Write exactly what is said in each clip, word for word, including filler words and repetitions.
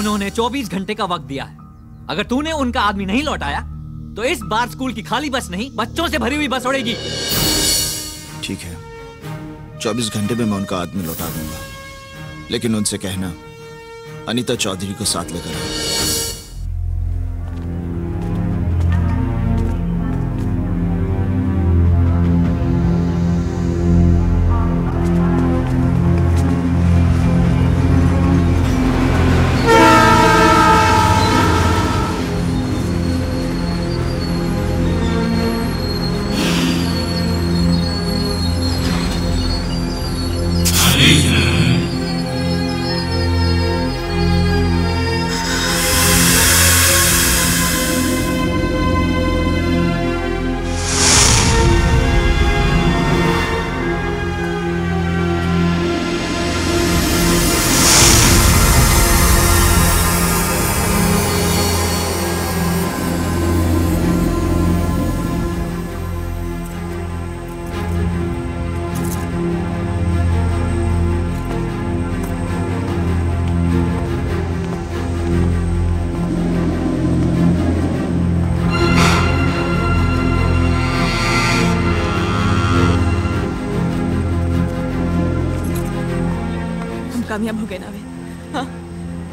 उन्होंने चौबीस घंटे का वक्त दिया है। अगर तूने उनका आदमी नहीं लौटाया तो इस बार स्कूल की खाली बस नहीं, बच्चों से भरी हुई बस उड़ेगी। ठीक है, चौबीस घंटे में मैं उनका आदमी लौटा दूंगा, लेकिन उनसे कहना अनीता चौधरी को साथ लेकर आओ। कामयाब हो गए ना वे? हाँ,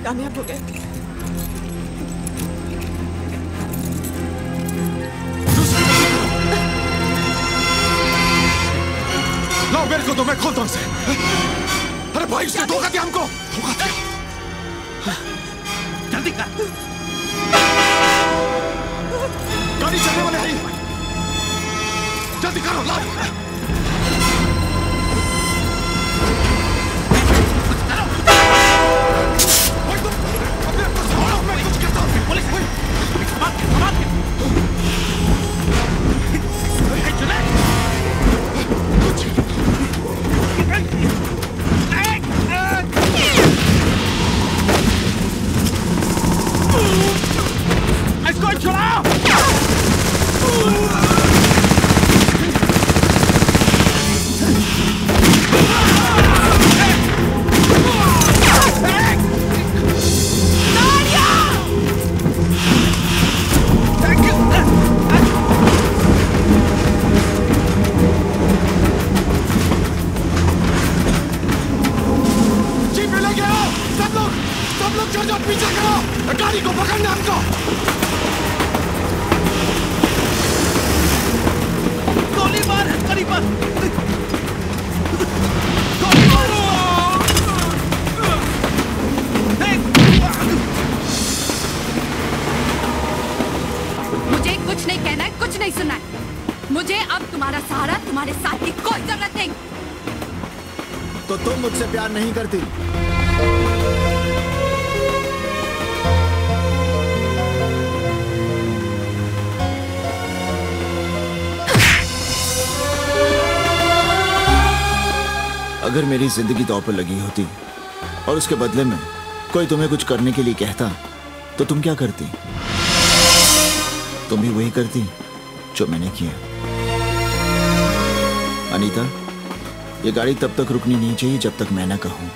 कामयाब हो गए। लाओ मेरे को, तो मैं खोलता हूँ उसे। अरे भाई, उसने धोखा दिया हमको, धोखा दिया। जल्दी कर, गाड़ी चलने वाले हैं। जल्दी करो, लाओ। नहीं करती अगर मेरी जिंदगी दांव पर लगी होती और उसके बदले में कोई तुम्हें कुछ करने के लिए कहता तो तुम क्या करती? तुम भी वही करती जो मैंने किया। अनीता, ये गाड़ी तब तक रुकनी नहीं चाहिए जब तक मैं ना कहूं।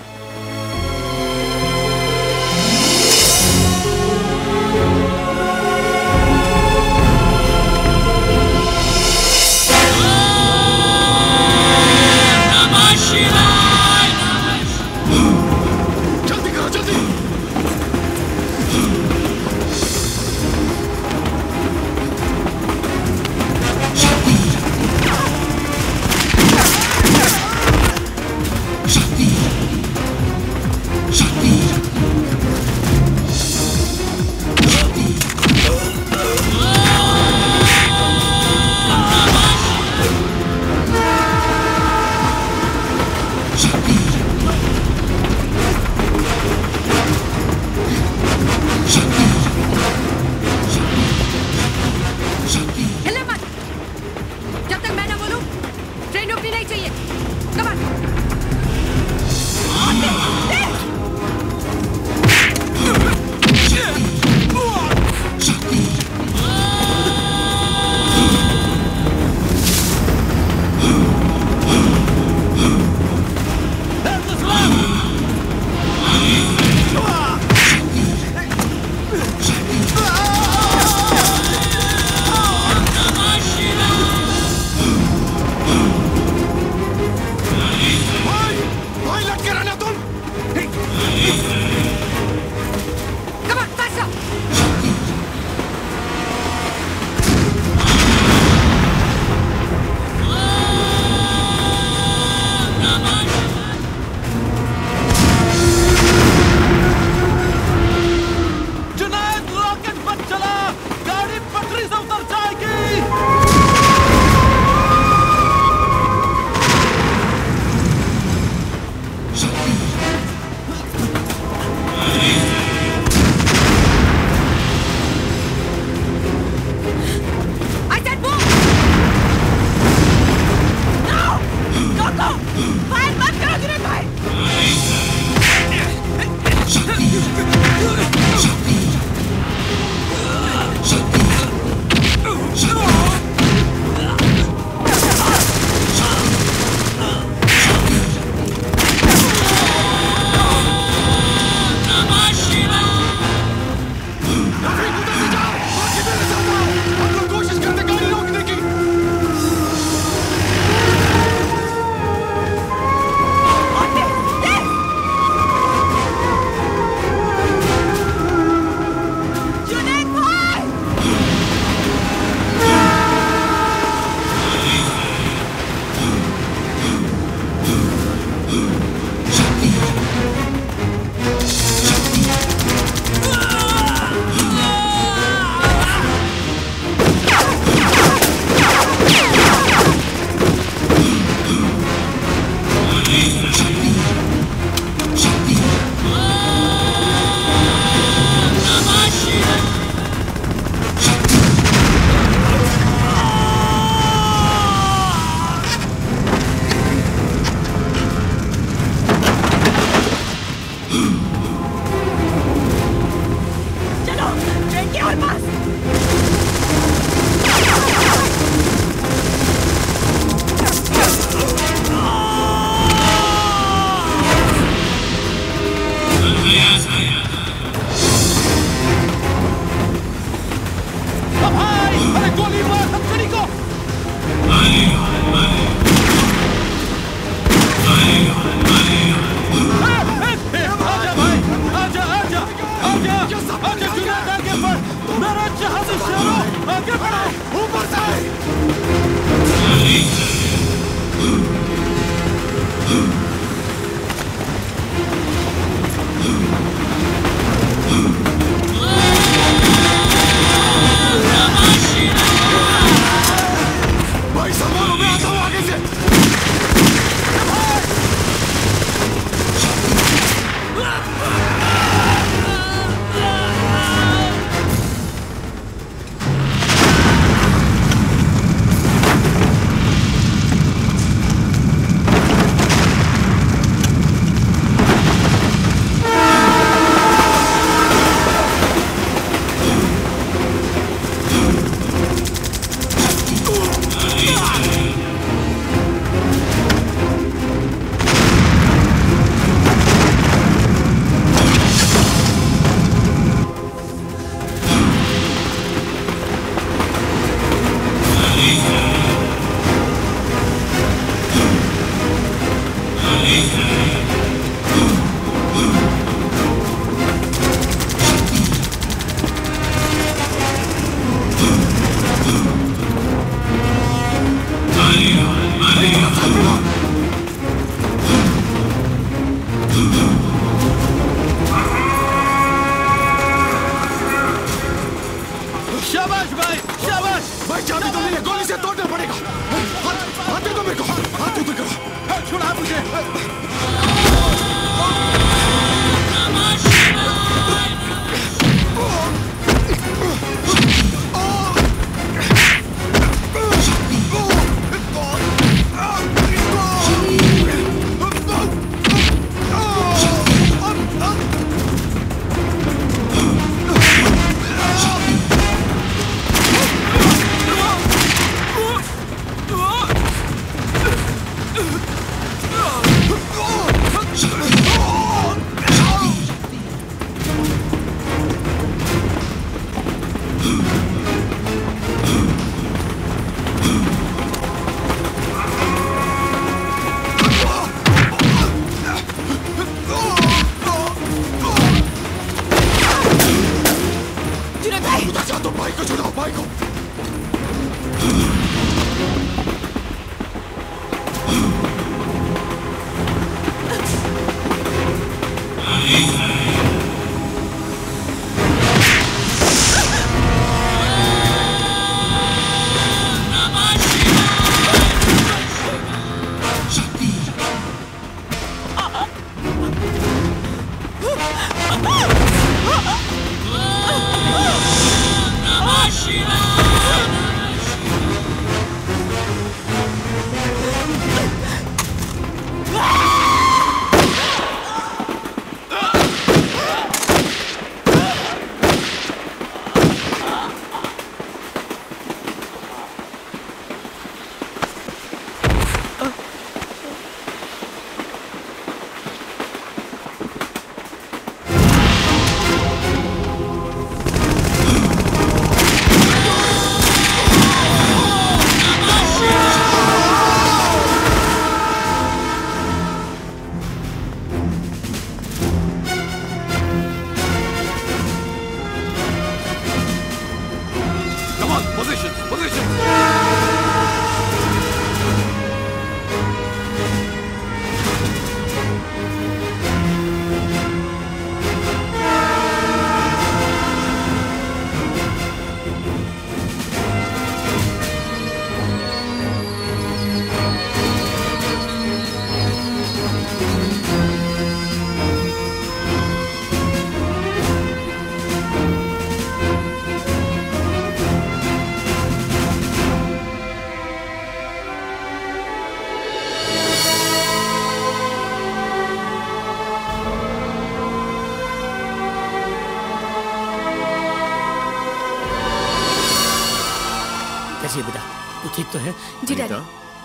तो है जी डैडी।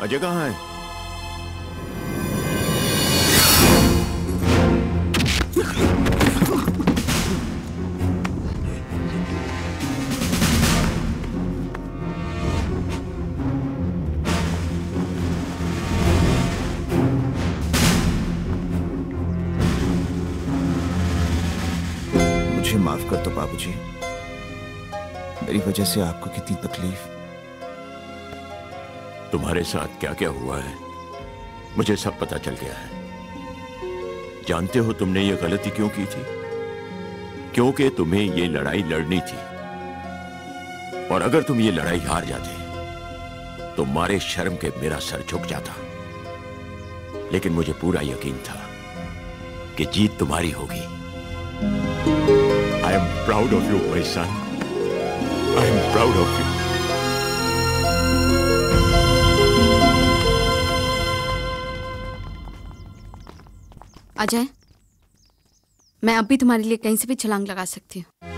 अजय कहाँ है? माफ कर दो बाबूजी, मेरी वजह से आपको कितनी तकलीफ। तुम्हारे साथ क्या क्या हुआ है मुझे सब पता चल गया है। जानते हो तुमने ये गलती क्यों की थी? क्योंकि तुम्हें ये लड़ाई लड़नी थी, और अगर तुम ये लड़ाई हार जाते तो मारे शर्म के मेरा सर झुक जाता। लेकिन मुझे पूरा यकीन था कि जीत तुम्हारी होगी। I am proud of you my son, I am proud of you. Ajay, मैं अब भी तुम्हारे लिए कहीं से भी छलांग लगा सकती हूँ।